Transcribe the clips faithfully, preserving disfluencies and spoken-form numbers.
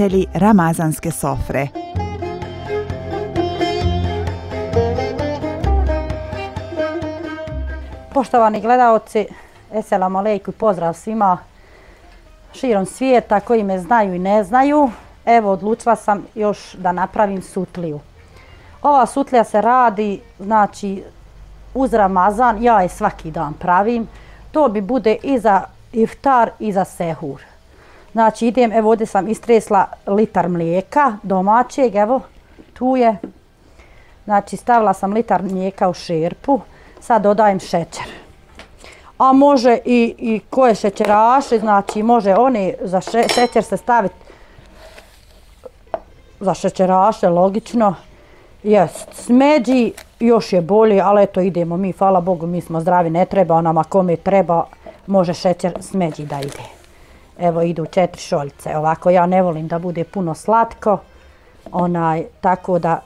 ljubitelji ramazanske sofre. Poštovani gledalci, eselamu alejku, pozdrav svima širom svijeta koji me znaju i ne znaju. Evo, odlučila sam još da napravim sutliju. Ova sutlija se radi, znači, uz Ramazan, ja je svaki dan pravim. To bi bude i za iftar i za sehur. Znači, idem, evo ovdje sam istresla litar mlijeka domaćeg, evo, tu je. Znači, stavila sam litar mlijeka u šerpu, sad dodajem šećer. A može i, i koje šećeraše, znači, može one za še, šećer se staviti za šećeraše, logično. Jest, smeđi još je bolje, ali eto idemo mi, hvala Bogu, mi smo zdravi, ne treba nam, a kome treba, može šećer smeđi da ide. Evo idu četiri šoljice, ovako ja ne volim da bude puno slatko, onaj, tako da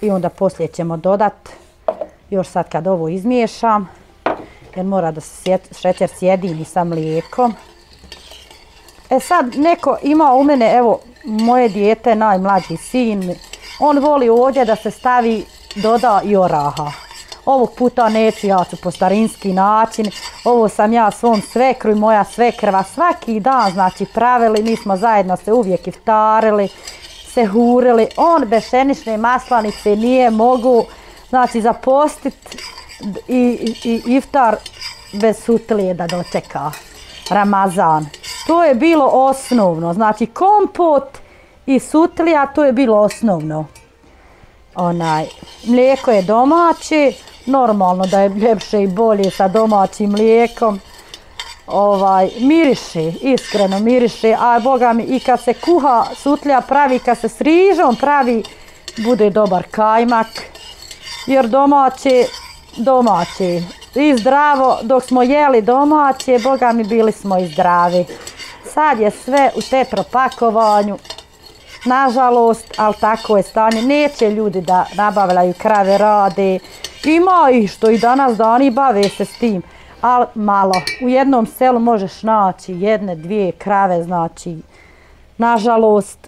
i onda poslije ćemo dodat, još sad kad ovo izmiješam, jer mora da se šećer sjedini sa mlijekom. E sad neko ima u mene, evo moje dijete, najmlađi sin, on voli ovdje da se stavi, doda i oraha. Ovog puta neću, ja ću po starinski način. Ovo sam ja svom svekru i moja svekrva svaki dan, znači, pravili. Mi smo zajedno se uvijek iftarili, sehurili. On bez pšenične maslanice nije mogu, znači, zapostiti i, i, i iftar bez sutlije da dočeka Ramazan. To je bilo osnovno, znači kompot i sutlija, to je bilo osnovno. Onaj, mlijeko je domaće, normalno da je ljepše i bolje sa domaćim mlijekom. Ovaj, miriše, iskreno miriše, a Boga mi i kad se kuha sutlija pravi, kad se s rižom pravi, bude dobar kajmak. Jer domaće, domaće i zdravo, dok smo jeli domaće, Boga mi bili smo i zdravi. Sad je sve u tetropakovanju. Nažalost, ali tako je stanje. Neće ljudi da nabavljaju krave, rade. Ima i što i danas dani bave se s tim. Ali malo. U jednom selu možeš naći jedne, dvije krave, znači, nažalost.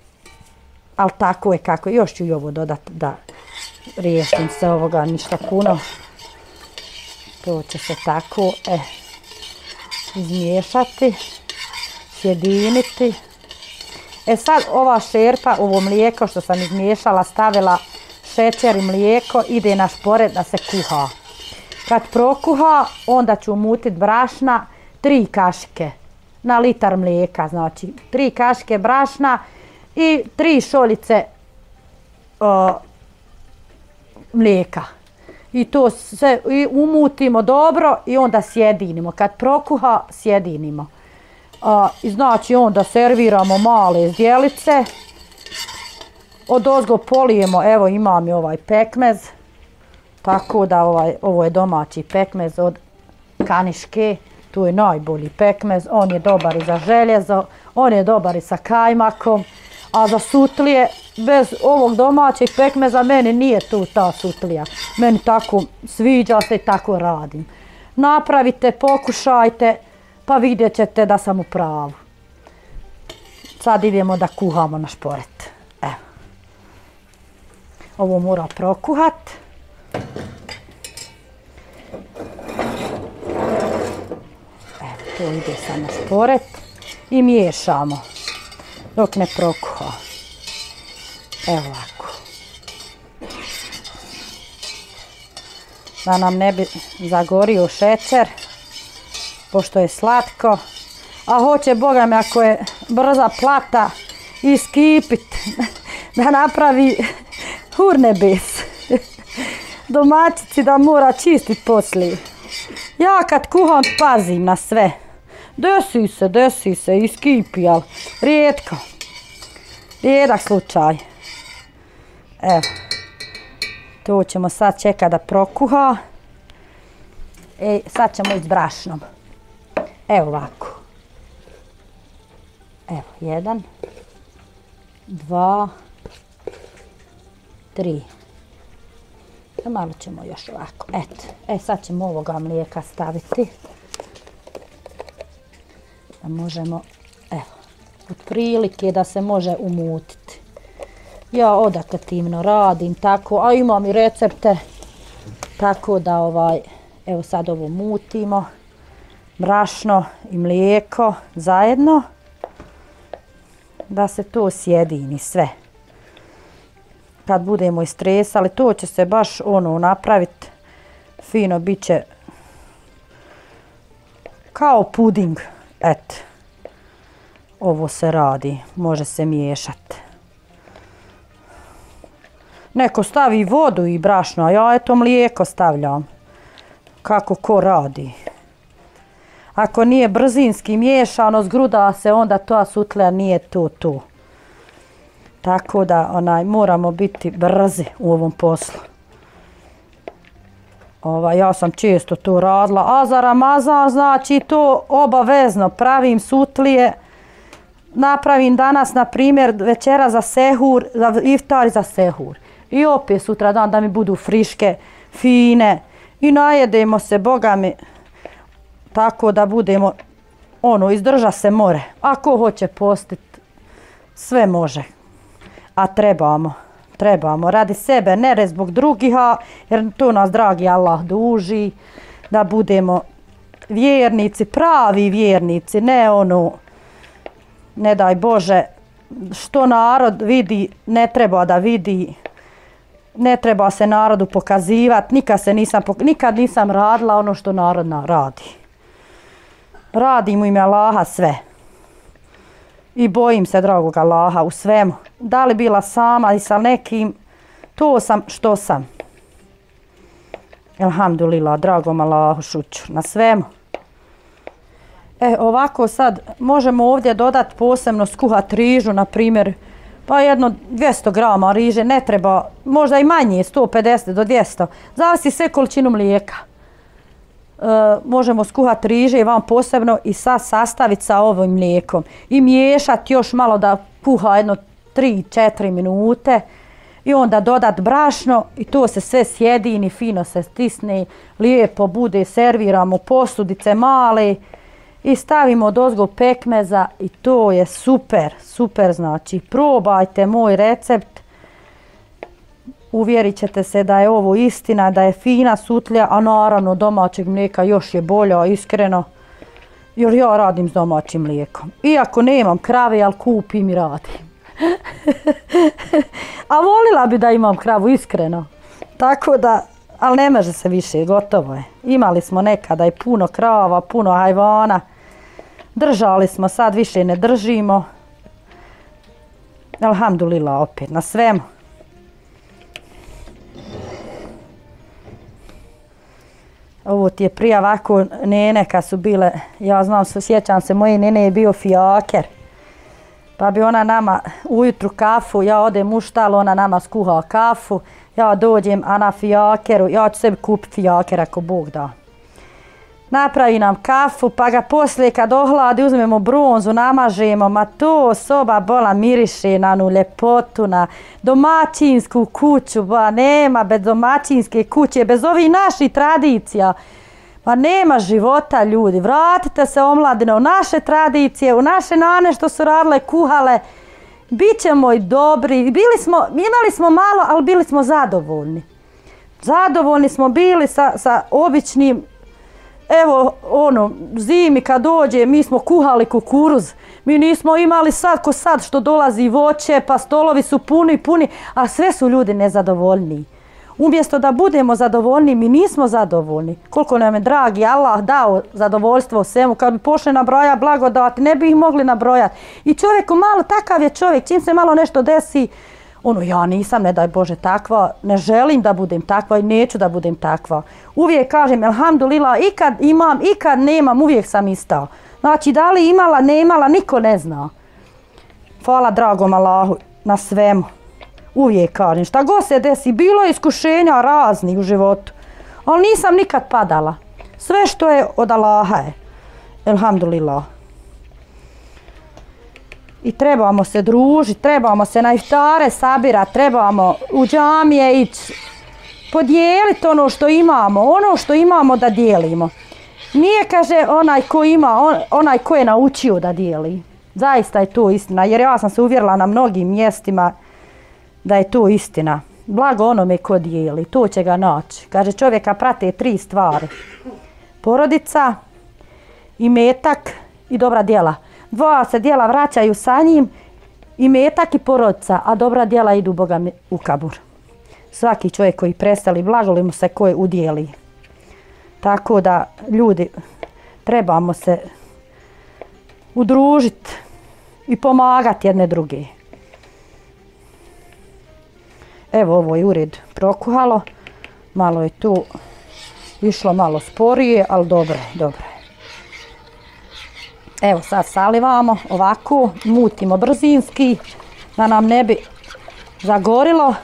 Ali tako je kako. Još ću i ovo dodati da riješim se ovoga, ništa puno. To će se tako eh, izmiješati, sjediniti. E sad ova šerpa, ovo mlijeko što sam izmiješala, stavila šećer i mlijeko, ide na šporet da se kuha. Kad prokuha, onda ću umutiti brašna, tri kašike na litar mlijeka, znači tri kašike brašna i tri šoljice o, mlijeka. I to se i umutimo dobro i onda sjedinimo. Kad prokuha, sjedinimo. A, i znači onda serviramo male zdjelice, odozgo polijemo, evo imam i ovaj pekmez, tako da ovaj, ovo je domaći pekmez od Kanjiške, tu je najbolji pekmez, on je dobar i za željezo, on je dobar i sa kajmakom, a za sutlije, bez ovog domaćeg pekmeza meni nije tu ta sutlija, meni tako sviđa se i tako radim. Napravite, pokušajte, pa vidjet ćete da sam u pravu. Sad idemo da kuhamo na šporet. Evo. Ovo mora prokuhat. Evo, to ide sad na šporet. I miješamo dok ne prokuha. Evo ovako. Da nam ne bi zagorio šećer, pošto je slatko, a hoće, Boga me, ako je brza plata, iskipit, da napravi hurnebes. Domaćici da mora čistit poslije. Ja kad kuham, pazim na sve. Desi se, desi se, iskipi, ali rijetko. Rijedak slučaj. Evo, to ćemo sad čekati da prokuha. E, sad ćemo ići s brašnom. Evo ovako. Evo, jedan, dva, tri. Malo ćemo još ovako. Eto. E, sad ćemo ovoga mlijeka staviti. Da možemo, evo, otprilike da se može umutiti. Ja odakle timno radim tako, a imam i recepte, tako da ovaj, evo sad ovo mutimo, brašno i mlijeko zajedno, da se to sjedini sve. Kad budemo istresali, to će se baš ono napraviti, fino bit će kao puding, eto, ovo se radi, može se miješati. Neko stavi vodu i brašno, a ja eto mlijeko stavljam, kako ko radi. Ako nije brzinski miješano, zgruda se, onda to sutra nije to to. Tako da onaj, moramo biti brzi u ovom poslu. Ova, ja sam često to radila, a za Ramazan znači to obavezno pravim sutlije. Napravim danas, na primjer, večera za sehur, za iftar za sehur. I opet sutra dan da mi budu friške, fine. I najedemo se, Boga mi, tako da budemo, ono, izdrža se more. Ako hoće postiti, sve može. A trebamo, trebamo radi sebe, ne zbog drugih, jer to nas dragi Allah duži, da budemo vjernici, pravi vjernici, ne ono, ne daj Bože, što narod vidi, ne treba da vidi, ne treba se narodu pokazivati, nikad, se nisam, nikad nisam radila ono što narod radi. Radim u ime Allaha sve. I bojim se dragog Allaha u svemu. Da li bila sama i sa nekim, to sam što sam. Elhamdulillah, dragom Allahu šuću na svemu. E ovako sad možemo ovdje dodati posebno skuhat rižu, na primjer, pa jedno dvjesto grama riže, ne treba, možda i manje, sto pedeset do dvjesto, zavisi sve količinu mlijeka. E, možemo skuhati riže i vam posebno i sad sastaviti sa ovim mlijekom i miješati još malo da puha jedno tri do četiri minute i onda dodati brašno i to se sve sjedini, fino se stisne, lijepo bude, serviramo posudice male i stavimo dozgo pekmeza i to je super, super znači. Probajte moj recept, uvjerit ćete se da je ovo istina, da je fina sutlja, a naravno domaćeg mlijeka još je bolja, iskreno, jer ja radim s domaćim mlijekom. Iako nemam krave, ali kupim i radim. A volila bi da imam kravu, iskreno. Tako da, ali ne može se više, gotovo je. Imali smo nekada i puno krava, puno hajvana. Držali smo, sad više ne držimo. Alhamdulillah, opet na svemu. Ovo ti je prije ovako nene kad su bile, ja znam, sjećam se, moje nene je bio fijaker. Pa bi ona nama ujutru kafu, ja odem u štalu, ona nama skuha kafu, ja dođem, a na fijakeru, ja ću sebi kupiti fijaker ako Bog da. Napravi nam kafu, pa ga poslije kad ohladi uzmemo bronzu, namažemo, ma to soba bola miriše na onu ljepotu, na domaćinsku kuću, ba nema bez domaćinske kuće, bez ovih naših tradicija, pa nema života ljudi. Vratite se omladine u naše tradicije, u naše nane što su radile, kuhale, bit ćemo i dobri, bili smo, imali smo malo, ali bili smo zadovoljni. Zadovoljni smo bili sa, sa običnim. Evo, ono, zimi kad dođe, mi smo kuhali kukuruz, mi nismo imali sad ko sad što dolazi voće, pa stolovi su puni, puni, a sve su ljudi nezadovoljni. Umjesto da budemo zadovoljni, mi nismo zadovoljni. Koliko nam je dragi Allah dao zadovoljstvo u svemu, kad bi pošli nabroja blagodati, ne bi ih mogli nabrojati. I čovjeku malo, takav je čovjek, čim se malo nešto desi, ono, ja nisam, ne daj Bože, takva, ne želim da budem takva i neću da budem takva. Uvijek kažem, elhamdulillah, i kad imam, i kad nemam, uvijek sam ista. Znači, da li imala, ne imala, niko ne zna. Hvala dragom Allahu na svemu. Uvijek kažem, šta god se desi, bilo je iskušenja raznih u životu, ali nisam nikad padala. Sve što je od Allaha je, elhamdulillah. I trebamo se družiti, trebamo se na iftare sabirati, trebamo u džamije ići, podijeliti ono što imamo, ono što imamo da dijelimo. Nije, kaže, onaj ko ima, on, onaj ko je naučio da dijeli. Zaista je to istina, jer ja sam se uvjerila na mnogim mjestima da je to istina. Blago onome ko dijeli, to će ga naći. Kaže, čovjeka prate tri stvari. Porodica, imetak i dobra djela. Dva se djela vraćaju sa njim, imetak i porodica, a dobra djela idu Boga mi u kabur. Svaki čovjek koji preseli, blago li mu se koje udjeli. Tako da, ljudi, trebamo se udružiti i pomagati jedne druge. Evo, ovo je ured prokuhalo, malo je tu išlo malo sporije, ali dobro je, dobro je. Evo sad salivamo ovako, mutimo brzinski da nam ne bi zagorilo.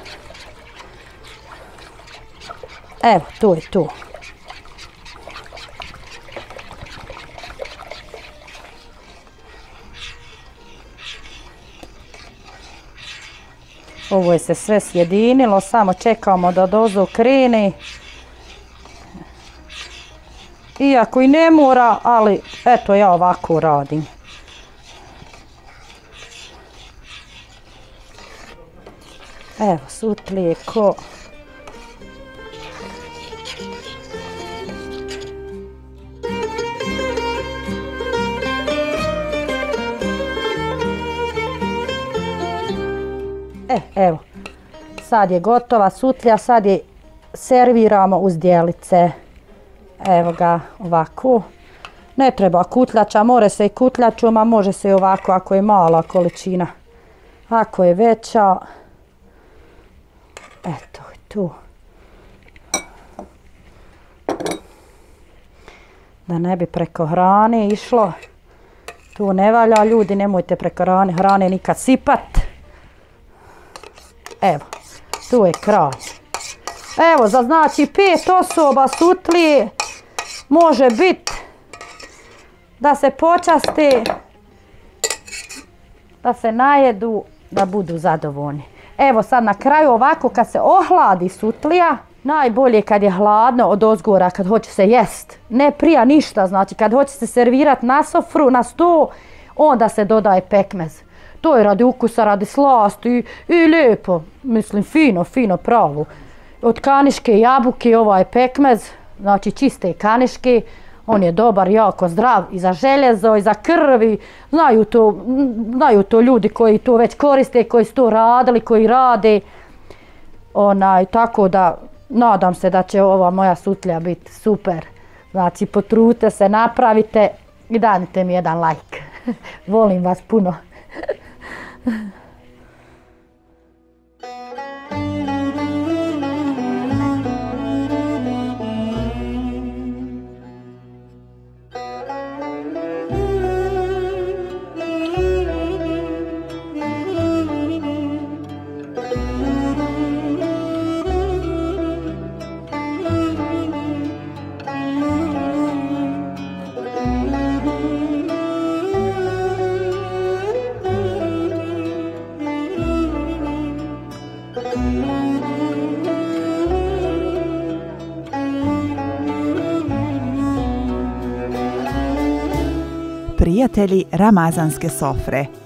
Evo, tu je tu. Ovo je se sve sjedinilo, samo čekamo da dozo krene. Iako i ne mora, ali eto ja ovako radim. Evo sutlije ko... E, evo, sad je gotova sutlja, sad je serviramo uz djelice. Evo ga, ovako. Ne treba kutljača, more se i kutljačom, a može se i ovako ako je mala količina. Ako je veća, eto je tu. Da ne bi preko hrane išlo. Tu ne valja, ljudi, nemojte preko hrane, hrane nikad sipat. Evo, tu je kraj. Evo, za znači pet osoba sutlije može biti da se počaste, da se najedu, da budu zadovoljni. Evo sad na kraju ovako kad se ohladi sutlija, najbolje kad je hladno od ozgora, kad hoće se jest. Ne prija ništa, znači kad hoće se servirati na sofru, na sto, onda se dodaje pekmez. To je radi ukusa, radi slasti i lijepo, mislim fino, fino pravo. Od kanjiške jabuke ovaj pekmez, znači čiste kanjiške, on je dobar, jako zdrav i za željezo i za krvi. Znaju to, znaju to ljudi koji to već koriste, koji su to radili, koji rade. Onaj, tako da nadam se da će ova moja sutlja biti super. Znači potrudite se, napravite i danite mi jedan like. Volim vas puno. Prijatelji ramazanske sofre.